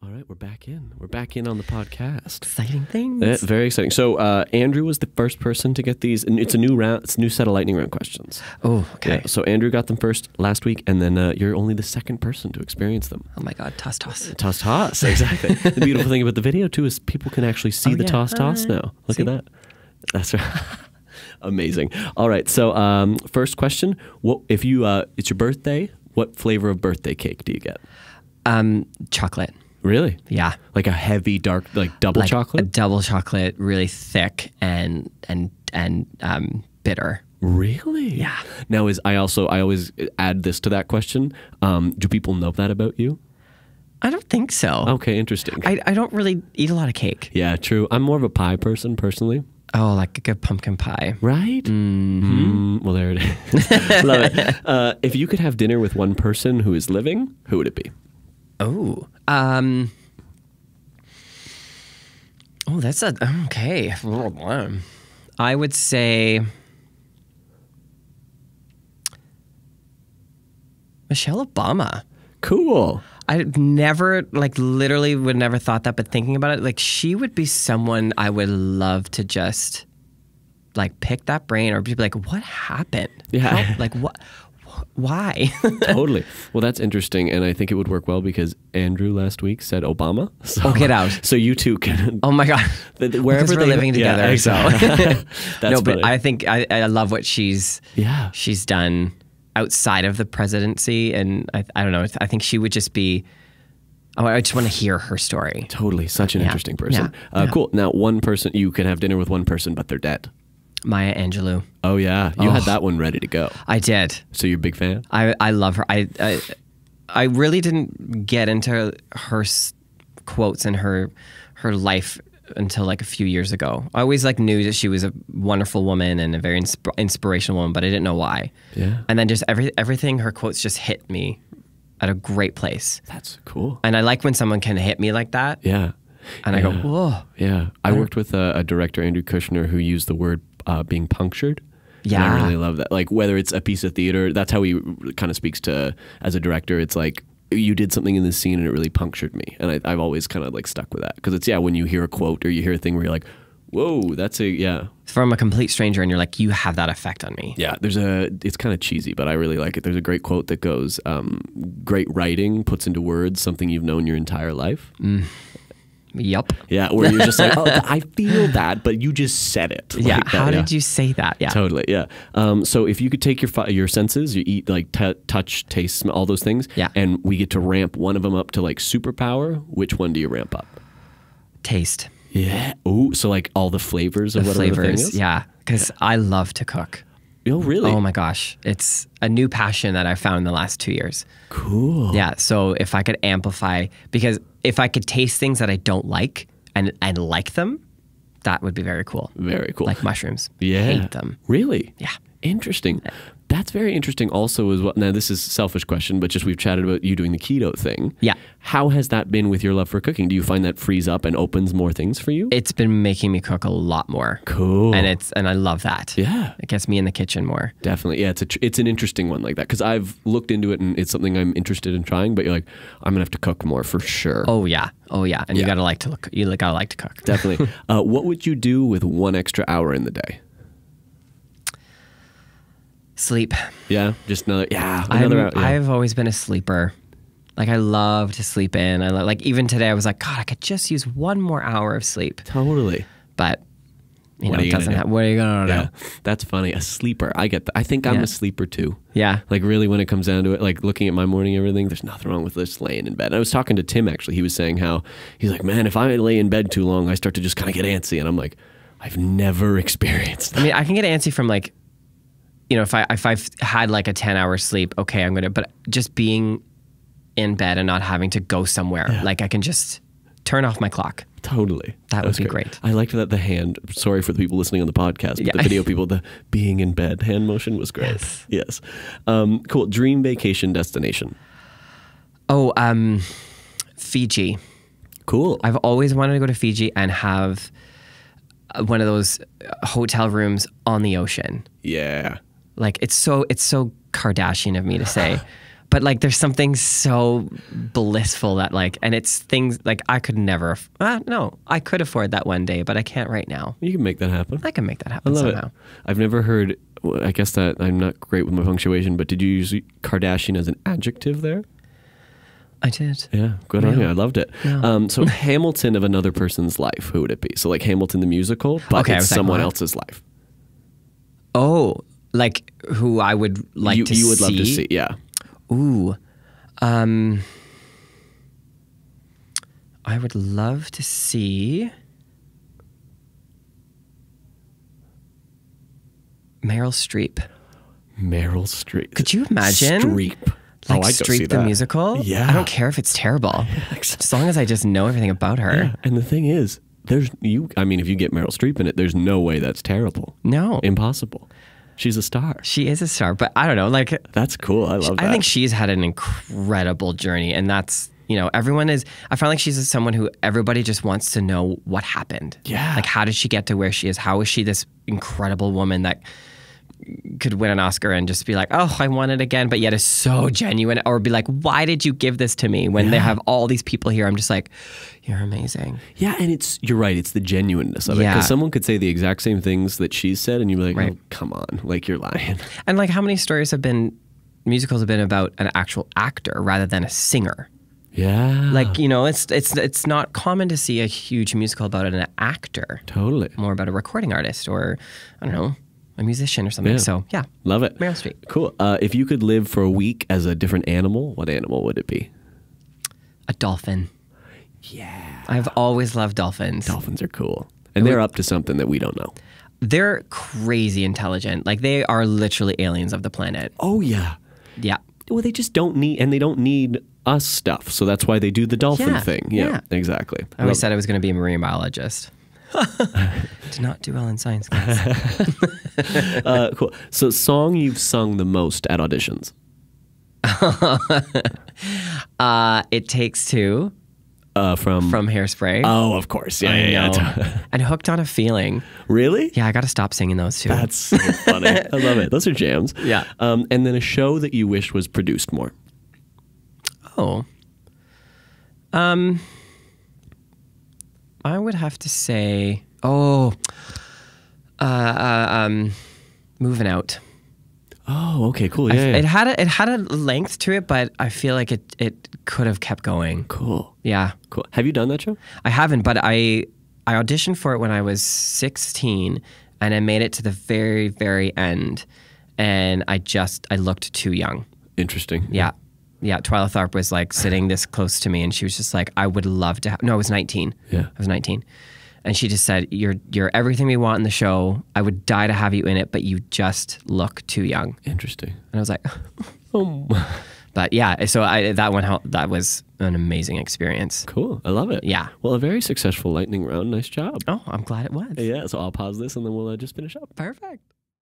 All right, we're back in. We're back in on the podcast. Exciting things. Yeah, very exciting. So Andrew was the first person to get these. And it's a new round. It's a new set of lightning round questions. Oh, okay. Yeah, so Andrew got them first last week, and then you're only the second person to experience them. Oh my God, toss, toss, toss, toss. Exactly. The beautiful thing about the video too is people can actually see the toss, toss now. Look at that. That's right. Amazing. All right. So first question: what if you? It's your birthday. What flavor of birthday cake do you get? Chocolate. Really? Yeah. Like a heavy, dark, like double chocolate? A double chocolate, really thick and bitter. Really? Yeah. Now, I always add this to that question. Do people know that about you? I don't think so. Okay, interesting. I don't really eat a lot of cake. Yeah, true. I'm more of a pie person, personally. Oh, like a good pumpkin pie. Right? Mm-hmm. Well, there it is. Love it. If you could have dinner with one person who is living, who would it be? Oh, that's a, okay. I would say Michelle Obama. Cool. I've never, literally would never thought that, but thinking about it, she would be someone I would love to just, pick that brain or be like, what happened? Yeah. How, what? Why? Totally. Well, that's interesting, and I think it would work well because Andrew last week said Obama. So, oh, get out. So you two can. Oh my God. Wherever they're living together. Yeah, exactly. So. That's no, but funny. I think I love what she's done outside of the presidency, and I don't know. I think she would just be. Oh, I just want to hear her story. Totally, such an interesting person. Yeah. Cool. Now, one person you can have dinner with one person, but they're dead. Maya Angelou. Oh yeah, you had that one ready to go. I did. So you're a big fan? I love her. I really didn't get into her quotes and her life until a few years ago. I always knew that she was a wonderful woman and a very inspirational woman, but I didn't know why. Yeah. And then just everything her quotes just hit me at a great place. That's cool. And I like when someone can hit me like that. Yeah. And I go, whoa. Yeah. I worked with a director, Andrew Kushner, who used the word being punctured. Yeah. And I really love that. Whether it's a piece of theater, that's how he kind of speaks to, as a director, it's like, you did something in this scene and it really punctured me. And I've always kind of stuck with that. Because it's, when you hear a quote or you hear a thing where you're like, whoa, that's from a complete stranger and you're like, you have that effect on me. Yeah, it's kind of cheesy, but I really like it. There's a great quote that goes, great writing puts into words something you've known your entire life. Mm. Yep. Yeah, where you're just like, oh, I feel that, but you just said it. Yeah. How did you say that? Yeah. Totally. Yeah. So if you could take your senses, you eat, touch, taste, smell, all those things. Yeah. And we get to ramp one of them up to superpower. Which one do you ramp up? Taste. Yeah. Oh, so all the flavors of whatever the thing is? Yeah. Because I love to cook. Oh, really? Oh my gosh. It's a new passion that I found in the last 2 years. Cool. Yeah. So if I could amplify, because if I could taste things that I don't like and like them, that would be very cool. Very cool. Like mushrooms. Yeah. I hate them. Really? Yeah. Interesting. That's very interesting also as well. Now, this is a selfish question, but just we've chatted about you doing the keto thing. Yeah. How has that been with your love for cooking? Do you find that frees up and opens more things for you? It's been making me cook a lot more. Cool. And I love that. Yeah. It gets me in the kitchen more. Definitely. Yeah, it's an interesting one like that because I've looked into it and it's something I'm interested in trying, but you're like, I'm going to have to cook more for sure. Oh, yeah. Oh, yeah. And you got to like to look. You got to like to cook. Definitely. What would you do with 1 extra hour in the day? Sleep. Yeah, just another. Yeah, another. Yeah. I've always been a sleeper. I love to sleep in. Even today I was like, God, I could just use 1 more hour of sleep. Totally. But you know, it doesn't happen. What are you gonna do? Yeah. That's funny. A sleeper. I get that. I think I'm a sleeper too. Yeah. Really, when it comes down to it, looking at my morning everything, there's nothing wrong with just laying in bed. And I was talking to Tim actually. He was saying how he's like, man, if I lay in bed too long, I start to just kind of get antsy, and I'm like, I've never experienced that. I mean, I can get antsy from you know, if I've had a 10-hour sleep, okay, I'm gonna. But just being in bed and not having to go somewhere, I can just turn off my clock. Totally, that would be great. I liked that the hand. Sorry for the people listening on the podcast, but the video people, the being in bed hand motion was great. Yes, yes. Cool. Dream vacation destination. Oh, Fiji. Cool. I've always wanted to go to Fiji and have one of those hotel rooms on the ocean. Yeah. It's so Kardashian of me to say, But like, there's something so blissful that like, and it's things like I could never, no, I could afford that one day, but I can't right now. You can make that happen. I can make that happen somehow. I love it. I've never heard, well, I guess that I'm not great with my punctuation, but did you use Kardashian as an adjective there? I did. Yeah, good on you. I loved it. Yeah. So Hamilton of another person's life, who would it be? So like Hamilton the musical, but okay, it's someone else's life. Oh, like who I would like to see? You would love to see, yeah. Ooh, I would love to see Meryl Streep. Meryl Streep. Could you imagine? Streep. Like Streep the musical? Yeah. I don't care if it's terrible. As long as I just know everything about her. Yeah. And the thing is, there's I mean, if you get Meryl Streep in it, there's no way that's terrible. No. Impossible. She's a star. She is a star, but I don't know. Like that's cool. I love that. I think she's had an incredible journey, and that's everyone is. I find like she's someone who everybody just wants to know what happened. Yeah. Like how did she get to where she is? How is she this incredible woman that could win an Oscar and just be like, oh, I won it again, but yet is so genuine, or be like, why did you give this to me when they have all these people here? I'm just like, you're amazing. Yeah, and it's, you're right, it's the genuineness of it. Because someone could say the exact same things that she said and you'd be like, oh, come on, like you're lying. And like how many stories have been, musicals have been about an actual actor rather than a singer? Yeah. Like, it's not common to see a huge musical about an actor. Totally. More about a recording artist or, I don't know, a musician or something. Yeah. So yeah, love it. Meryl Streep. Cool. If you could live for a week as a different animal, what animal would it be? A dolphin. Yeah, I've always loved dolphins. Dolphins are cool, and they're up to something that we don't know. They're crazy intelligent. Like they are literally aliens of the planet. Oh yeah, yeah. Well, they just don't need, and they don't need us stuff. So that's why they do the dolphin thing. Yeah, yeah, exactly. I always said I was going to be a marine biologist. Did not do well in science class. Cool. So, song you've sung the most at auditions? It Takes Two. From Hairspray. Oh, of course. Yeah, yeah. And Hooked on a Feeling. Really? Yeah, I got to stop singing those too. That's so funny. I love it. Those are jams. Yeah. And then a show that you wish was produced more. Oh. I would have to say, Moving Out. Oh, okay, cool. Yeah, yeah. It had a length to it, but I feel like it could have kept going. Cool. Yeah. Cool. Have you done that show? I haven't, but I auditioned for it when I was 16, and I made it to the very, very end, and I looked too young. Interesting. Yeah. Yeah, Twyla Tharp was like sitting this close to me, and she was just like, "I would love to." No, I was 19. Yeah, I was 19, and she just said, "You're everything we want in the show. I would die to have you in it, but you just look too young." Interesting. And I was like, "Oh," but yeah. So that one helped. That was an amazing experience. Cool, I love it. Yeah. Well, a very successful lightning round. Nice job. Oh, I'm glad it was. Yeah. So I'll pause this, and then we'll just finish up. Perfect.